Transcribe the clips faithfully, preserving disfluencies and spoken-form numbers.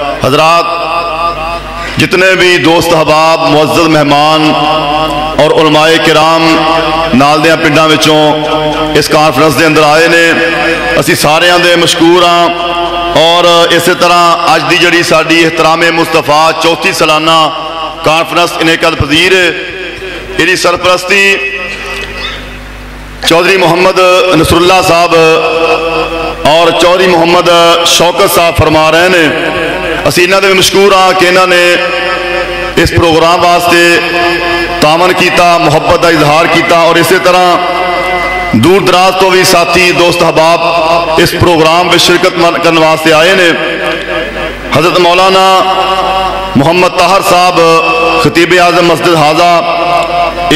हजरात, जितने भी दोस्त अहबाब मुअज़्ज़ज़ मेहमान और उलमाए किराम नाल दियां पिंडां विचों इस कानफ्रेंस के अंदर आए ने, असीं सारियां दे मशकूर हाँ। और इस तरह अज की जिहड़ी साडी एहतराम मुस्तफा चौथी सालाना कानफ्रेंस इनेकाद पजीर है, इहदी सरपरस्ती चौधरी मोहम्मद नसरुल्ला साहब और चौधरी मोहम्मद शौकत साहब फरमा रहे हैं। असीं इन्हां दे मशकूर हाँ कि इन्हां ने इस प्रोग्राम वास्ते तामन किया, मुहब्बत का इजहार किया। और इस तरह दूर दराज तो भी साथी दोस्त अहबाब इस प्रोग्राम में शिरकत करने वास्ते आए ने। हजरत मौलाना मुहम्मद ताहर साहब खतीब आजम मस्जिद हाजा,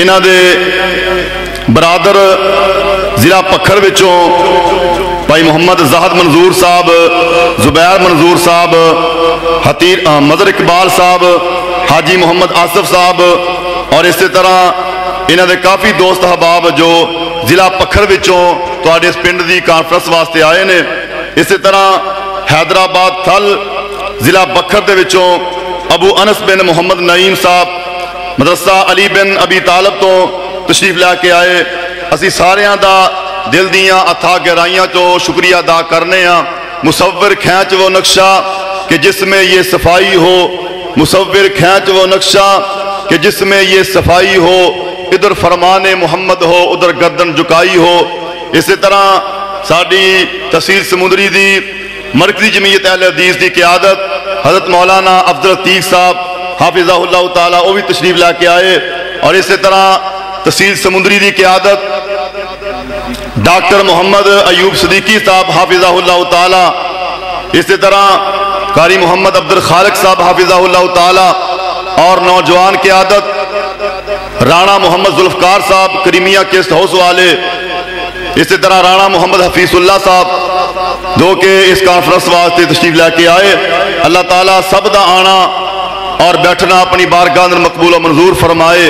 इन्हां दे बरादर ज़िला पखर विचों भाई मोहम्मद ज़ाहद मंजूर साहब, जुबैर मंजूर साहब, हतीर मदर इकबाल साहब, हाजी मोहम्मद आसफ साहब और इस तरह इन्हों के काफ़ी दोस्त अहबाब जो जिला पखर विचों तुहाडे इस पिंड की कानफ्रेंस वास्ते आए ने। इस तरह हैदराबाद थल जिला बखर के विचों अबू अनस बिन मोहम्मद नईम साहब मदरसा अली बिन अबी तालब तो तशरीफ लै के आए। असी सारियां दा दिल दियां अथा गहराइयां तो शुक्रिया अदा करने हाँ। मुसव्विर खैंच वो नक्शा कि जिसमें ये सफाई हो, मुसव्विर खैंच वो नक्शा कि जिसमें ये सफाई हो, इधर फरमाने मुहम्मद हो उधर गर्दन झुकाई हो। इसी तरह साड़ी तहसील समुंदरी दी मरकजी जमीयत अहले हदीस की क्यादत हजरत मौलाना अब्दुल लतीफ साहब हाफिज़हुल्लाह ताला वो भी तशरीफ ला के आए। और इसी तरह तहसील समुंदरी की क्यादत डॉक्टर मोहम्मद अयूब सदीकी साहब हाफिज़हुल्लाह ताला, इसी तरह कारी मोहम्मद अब्दुल खालिक साहब हाफिज़हुल्लाह ताला और नौजवान की आदत राणा मोहम्मद जुल्फकार साहब करीमिया गेस्ट हाउस वाले, इसी तरह राणा मोहम्मद हफीजुल्ला साहब जो कि इस कानफ्रेंस वास्ते तशरीफ लेके आए। अल्लाह ताला सब का आना और बैठना अपनी बारगाह अंदर मकबूल और मंजूर फरमाए।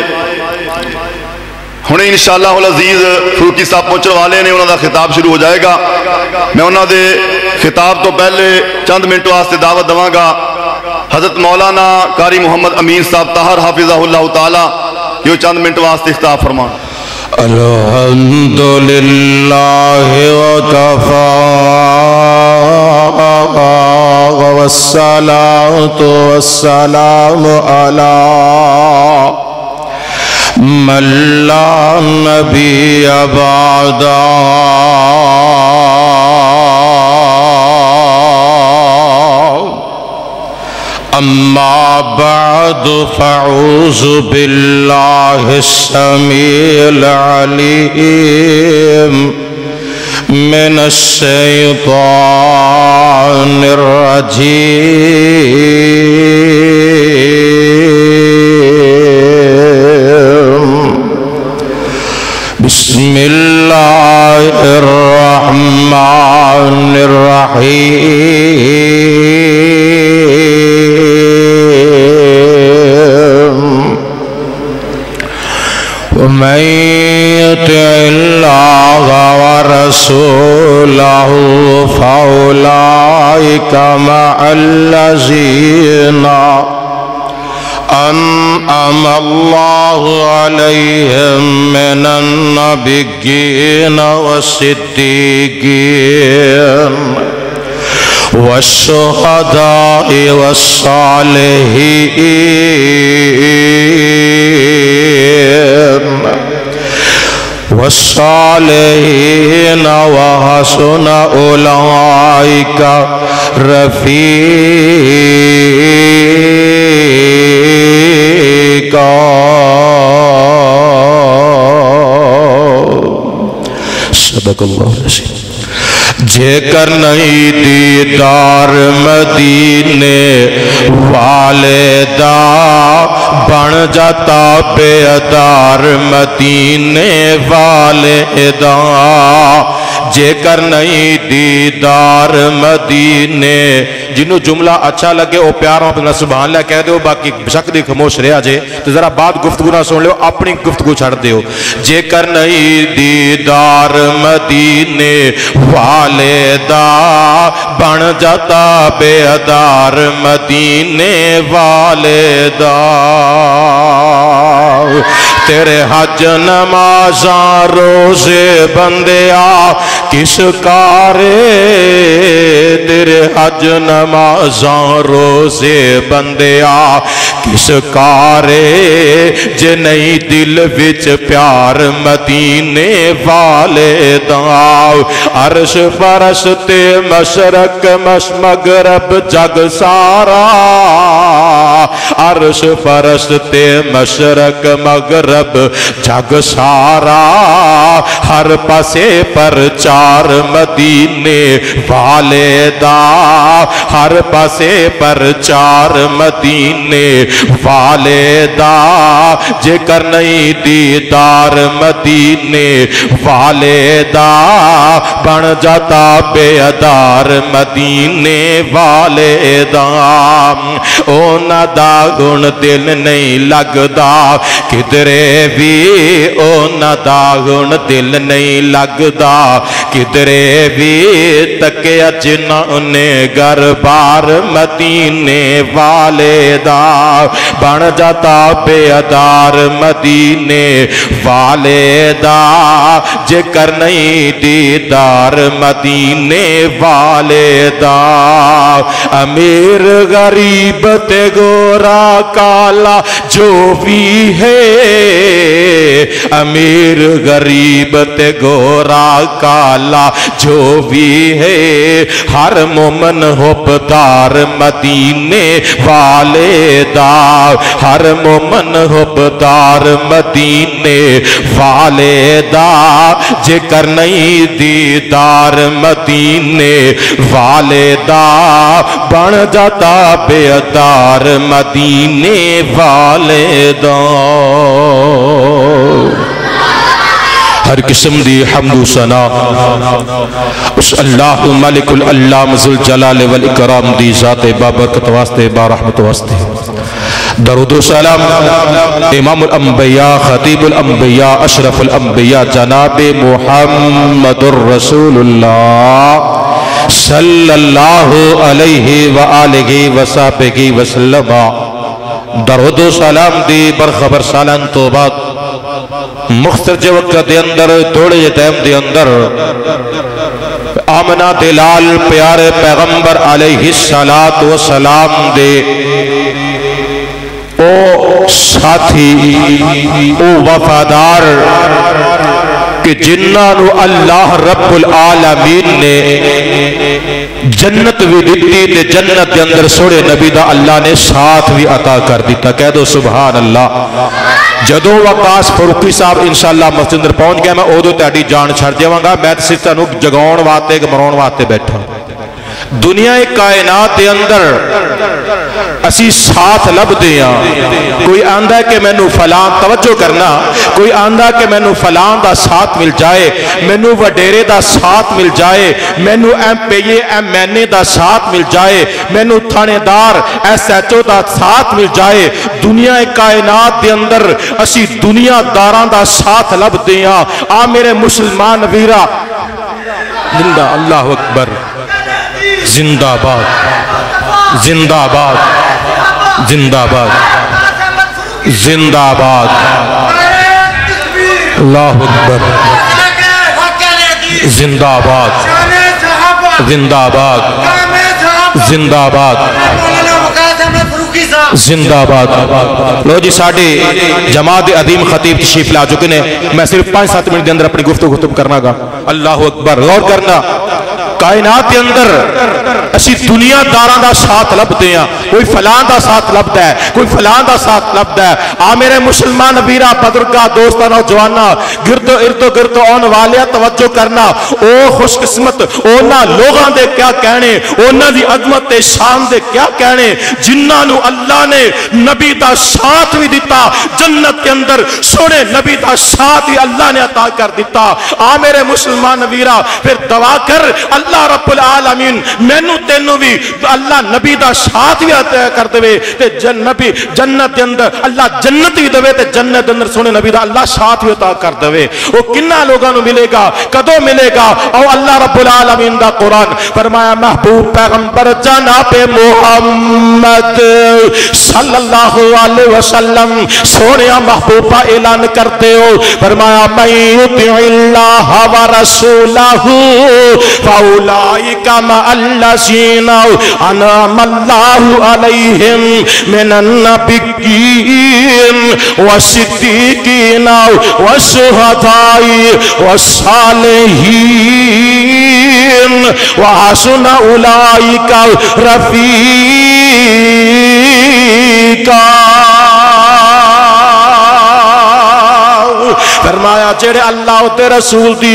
हुणे इंशाअल्लाह उल अज़ीज़ फरूकी साहब पहुँचने वाले ने, उन्होंने खिताब शुरू हो जाएगा। मैं उन्होंने खिताब तो पहले चंद मिनटों वास्ते दावत देवांगा हजरत मौलाना कारी मोहम्मद अमीन साहब ताहर हाफिज़हुल्लाह ताला, यो चंद मिनट वास्ते इख्तिताब फरमान। अल्हम्दुलिल्लाहि व कफ़ा वस्सलातु वस्सलामु अला मन ला नबिय्य बअदा। أما بعد فأعوذ بالله السميع العليم من الشيطان الرجيم. بسم الله الرحمن الرحيم. ومن يطع الله ورسوله فأولئك مع الذين أنعم الله عليهم من النبيين والصديقين والشهداء والصالحين والصالحين وحسن أولئك رفيقا. صدق الله العظيم. जेकर नहीं दीदार मदीने वाले दा बन जाता बेदार मदीने वाले दा, जेकर नहीं दीदार मदीने जिन्हों जुमला अच्छा लगे वह प्यार अपना सुभान ला कह दो, बाकी शक दी खामोश रहा जे तो जरा बात गुफ्तगू ना सुन लो, अपनी गुफ्तगू छड़ दो। जेकर नहीं दीदार मदीने वाले दा बन जाता बेदार मदीने वाले दा, तेरे हज नमाजा रोजे बंदिया किस कारे, तेरे हज नमाजा रोजे बंदिया किस कारे, जे नहीं दिल विच प्यार मदीने वाले दा। अरश बरस ते मशरक मश मगरब जग सारा, अरश बरस ते मशरक मगरब जग सारा, हर पासे प्रचार मदीने वाले दा, हर पासे प्रचार मदीने वाले दा। जेकर नहीं दीदार मदीने वाले दा बन जाता बेअदार मदीने वाले दा। ओना दा गुण दिल नहीं लगदा किधरे भी, ओना दा गुण दिल नहीं लगदा किधरे भी, तके अजना उन्हें घर बार मदीने वाले दा, बन जाता बेअदार मदीने वाले दा। जेकर नहीं दीदार मदीने वाले दा, अमीर गरीब ते गोरा काला जो भी है, अमीर गरीब ते गोरा काला जो भी है, हर मोमन होपदार मदीने वाले दा, हर मोमन होपदार मदीने वाले दा। जेकर नहीं दीदार मदीने वाले दा बन जाता बेअदार मदीने वाले दा। हर किस्म दी हमदु सना उस अल्लाह मालिकुल अल्लाम जुल जलाल वल इकराम दी जाते बाबरकत वास्ते बारहमत वास्ते। दरूद व सलाम इमामुल अंबिया खतीबुल अंबिया अशरफुल अंबिया जनाब मुहम्मदुर रसूलुल्लाह सल्लल्लाहु अलैहि व आलिहि व सहाबिहि वसल्लम। दरूद व सलाम दी बरखबर सालन तो बाद मुख्तर जे वक्त अंदर थोड़े जे टाइम के अंदर आमना दे लाल प्यारे पैगंबर अलैहि सलात व सलाम दे ओ साथी ओ वफादार कि जिन्होंने अल्लाह रब्बुल आलमीन ने जन्नत भी दी ते जन्नत के अंदर सोहने नबी दा अल्लाह ने साथ भी अता कर दिता। कह दो सुभान अल्लाह। जदों वकास फरूकी साहब इंशाअल्लाह मस्जिद अंदर पहुंच गया मैं उदों तुहाडी जान छड़ जावांगा। मैं सिर्फ तुहानू जगाउण वास्ते मराउण वास्ते बैठा। दुनिया कायनात के अंदर असी साथ लभदे आ, कोई आंदा है कि मैनू फलां तवज्जो करना, कोई आंदा कि मैनू फलां दा साथ मिल जाए, मैनू वडेरे दा साथ मिल जाए, मैनू M P A M N A दा साथ मिल जाए, मैनू थानेदार एस एच ओ दा साथ मिल जाए। दुनिया कायनात के अंदर असी दुनियादारां दा साथ लभदे आ। आ मेरे मुसलमान वीरा जिंदा अल्लाह अकबर जिंदाबाद जिंदाबाद जिंदाबाद जिंदाबाद अल्लाहु अकबर जिंदाबाद जिंदाबाद जिंदाबाद जिंदाबाद। लो जी साढ़े जमात अदीम खतीब तशरीफ ला चुके ने। मैं सिर्फ पांच सात मिनट के अंदर अपनी गुफ्तगू खत्म करना गा। अल्लाहु अकबर। गौर करना कायनात के अंदर असी दुनियादारां दा साथ लभदे आ। कोई फलां का साथ लभदा है, कोई फलां का साथ लभदा है। आ मेरे मुसलमान वीरा बजुर्गा दोस्तां नौजवाना गिरदो इर्दो गिरदो आने वाले तवज्जो करना, ओ खुशकिस्मत उन्हां लोगां दे क्या कहने, उन्हां दी अजमत ते शान दे क्या कहने जिन्हां नूं अल्लाह ने नबी दा साथ भी दिता, जन्नत के अंदर सोने नबी दा साथ ही अल्लाह ने अता कर दिता। आ मेरे मुसलमान वीरा फिर दवा कर अल्लाह रब्बुल आलमीन मैनू तेनू भी अल्लाह नबी दा साथ भी अता कर देवे ते जन्नबी जन्नत के अंदर अल्लाह जन्नत भी देवे ते जन्नत अंदर सोने नबी दा अल्लाह साथ भी अता कर देवे। वो किन्ना लोगों नूं मिलेगा, कदों मिलेगा? और अल्लाह रब्बुल आलमीन दा कुरान फरमाया महबूब पैगंबर जनाब मुहम्मद सल्लल्लाहु अलैहि वसल्लम सोने महबूबा ऐलान करते हो फरमाया मैं युतिल्लाह व रसूलहू फौलाइका मअल्लज़ीना अनमल्लाहु अलैहिम मिनन नबिय्यीन वसिद्दीकीन वशुहदाई वस्सालिहीन व हसन उलाइका रफीका। फरमाया जेड़े अल्लाह ते रसूल दी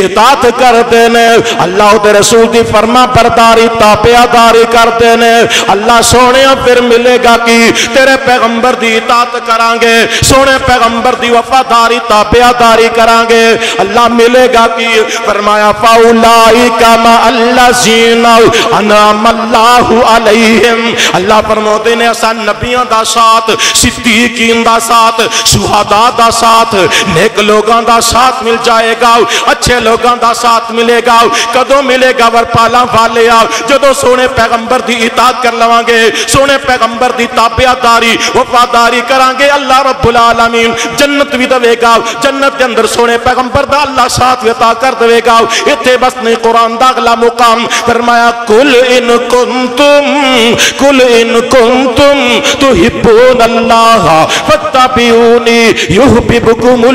इताअत करते ने, अल्लाह ते रसूल दी फरमा बरदारी ताबेदारी करते ने, अल्लाह सोने फिर मिलेगा कि तेरे पैगंबर दी इताअत करांगे, सोने पैगंबर दी वफादारी ताबेदारी करांगे, अल्लाह मिलेगा कि फरमाया फौलाइका मअल्लज़ीना अनमल्लाहु अलैहिम। अल्लाह फरमाते ने असा नबियां दा साथ, सिद्दीकीन दा साथ, शुहादा दा साथ, नेक लोगों का साथ मिल जाएगा, अच्छे लोगों का साथ मिलेगा। कदों मिलेगा? वरपाला वाले आओ जो सोने पैगंबर की इताअत कर लवांगे, सोने पैगंबर की ताबेदारी वफादारी करांगे, अल्लाह रब्बुल आलमीन जन्नत भी देगा, जन्नत के अंदर सोने पैगंबर का अल्लाह साथ अता कर देगा। इत्थे बस नहीं कुरान का अगला मुकाम फरमाया कुल इन कुंतुम कुल इन कुंतुम तुहिब्बुनल्लाह फत्तबिऊनी युहब्बुकुम कुल इन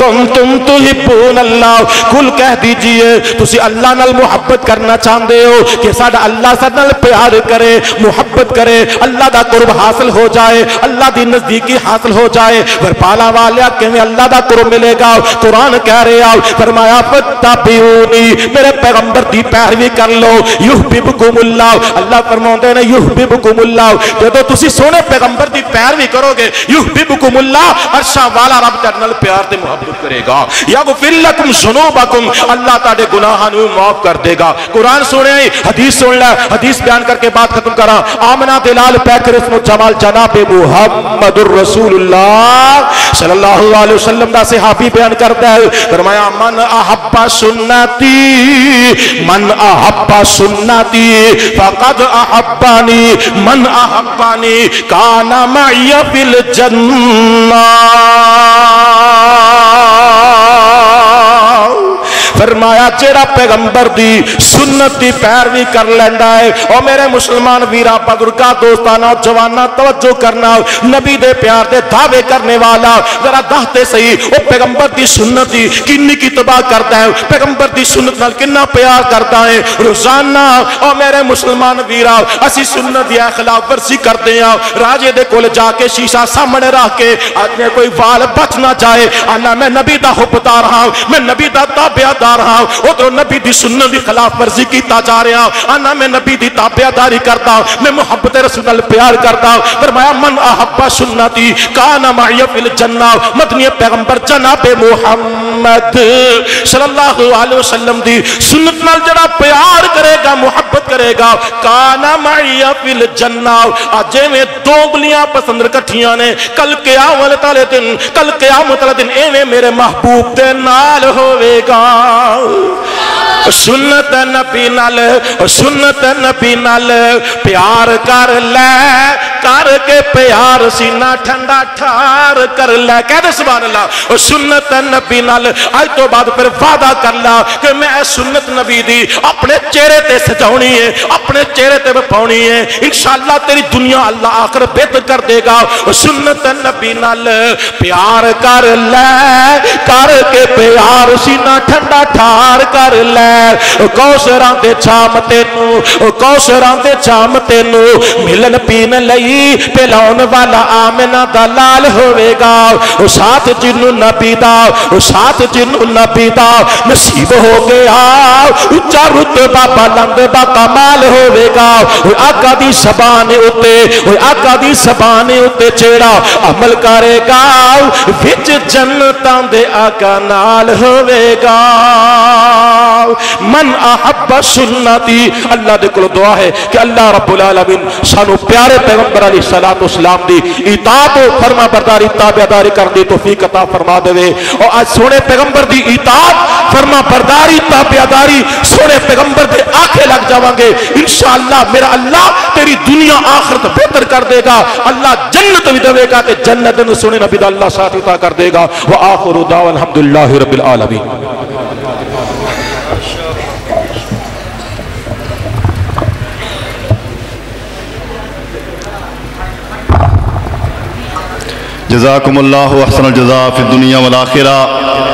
कुंतुम तुहिब्बुनल्लाह। कुल कह दीजिए तुसी अल्लाह नाल मुहब्बत करना चाहते हो कि साडा अल्लाह साडे नाल प्यार करे, मुहब्बत करे, अल्लाह दा कुर्ब हासिल हो जाए, अल्लाह दी नजदीकी हासिल हो जाए। वरपाला वालिया किवें अल्लाह दा कुर्ब मिलेगा? कुरान कह रहा फरमाया फत्तबिऊनी मेरे पैगंबर दी पैरवी कर लो युहब्बुकुमुल्लाह। अल्लाह फरमाउंदे ने युहब्बुकुमुल्लाह जदों तुसी सोहणे पैगंबर दी पैरवी करोगे युहब्बुकुमुल्लाह अर्शा वाला रब नल प्यार ते मोहब्बत करेगा या गुफिरलकुम जुनूबकुम अल्लाह ताडे गुनाहां नूं माफ कर देगा। कुरान सुने हदीस सुन ले, हदीस बयान करके बात खत्म करा। आमना दिलाल पैकर इस्मो जमाल जनाब मुहम्मदुर रसूलुल्लाह सल्लल्लाहु अलैहि वसल्लम दा सहाबी बयान करता है फरमाया मन अहब्बा सुन्नती मन अहब्बा सुन्नती फकद अहब्बानी मन अहब्बानी काना मइया फिल जन्नत। फरमाया जेड़ा पैगंबर दी सुन्नत दी पैरवी कर लैंदा है और मेरे मुसलमान वीरा बजुर्गा दोस्ताना जवाना तवज्जो करना, नबी दे प्यार दे दावे करने वाला जरा दसते सही वो पैगंबर दी सुन्नत दी किन्नी की तबाह करता है, पैगंबर दी सुन्नत नाल किन्ना प्यार करता है रोजाना। और मेरे मुसलमान वीरा असी सुन्नत दी खिलाफ वर्जी करते हैं, राजे दे कोल जाके शीशा सामने रख के अपने कोई वाल बचना चाहे आना मैं नबी दा हुब्बदार रहा, मैं नबी दा ताबेदार रहा, उधरों नबी दी सुन्नत दी खिलाफ वर्जी कीता जा रहा आना मैं नबी दी ताबेदारी करता, मैं मुहब्बत रसूल नाल प्यार करता। फरमाया मन अहब्बा सुन्नती काना मइया फिल जन्नत। मदनी पैगंबर जनाब मुहम्मद सल्लल्लाहु अलैहि वसल्लम दी सुन्नत नाल जड़ा प्यार करेगा, मुहब्बत करेगा काना मइया फिल जन्नत। अजे में दो उंगलियां पसंद इकट्ठियां ने कल क़यामत वाले दिन, कल क़यामत वाले दिन एवें मेरे महबूब दे नाल होवेगा। सुन्नत नबी नाल सुन्नत नबी नाल प्यार कर ले, करके प्यार सीना ठंडा ठार कर ले। कह दे सुभान अल्लाह। सुन्नत नबी नाल अज तो बाद फिर वादा कर ला कि मैं सुन्नत नबी दी अपने चेहरे ते सजाउणी है, अपने चेहरे ते पाउणी है। इंशाअल्लाह तेरी दुनिया अल्लाह आखिर बेहतर कर देगा। सुन्नत नबी नाल प्यार कर ले, करके प्यार सीना ठंडा ठार कर ले। कौसरां दे शाम तेनू, कौसरां दे शाम तेनू मिलन पीन लई पिलाउन वाला आमना दा लाल होवेगा। ओ साथ जिन्नू नबी दा, ओ साथ जिन्नू नबी दा नसीब हो गया, उच्चा रुतबा बुलंद बा कमाल होवेगा। ओ आका दी ज़बान उते, ओ आका दी ज़बान उते जेड़ा अमल करेगा विच जन्नतां दे आका नाल होवेगा। मन अहब्बा सुन्नती। अल्लाह दे कोल दुआ है कि अल्लाह रब्बुल आलमीन सानू प्यारे पैगंबर अलैहि सलातो सलाम दी इताअत फरमा बरदारी ताबेदारी करने दी तौफीक अता फरमा देवे। और आज सोने पैगंबर दी इताअत फरमा बरदारी ताबेदारी सोने पैगंबर दे आखे लग जावांगे। इंशाअल्लाह मेरा अल्लाह तेरी दुनिया आखिरत बेहतर कर देगा। अल्लाह जन्नत भी देगा ते जन्नत नू सोने नबी दा अल्लाह साथ अता कर देगा। व आखिरु दावा अल्हम्दुलिल्लाहि रब्बिल आलमीन। जज़ाकुमुल्लाहु अहसनल जज़ा फिद दुनिया वल आखिरा।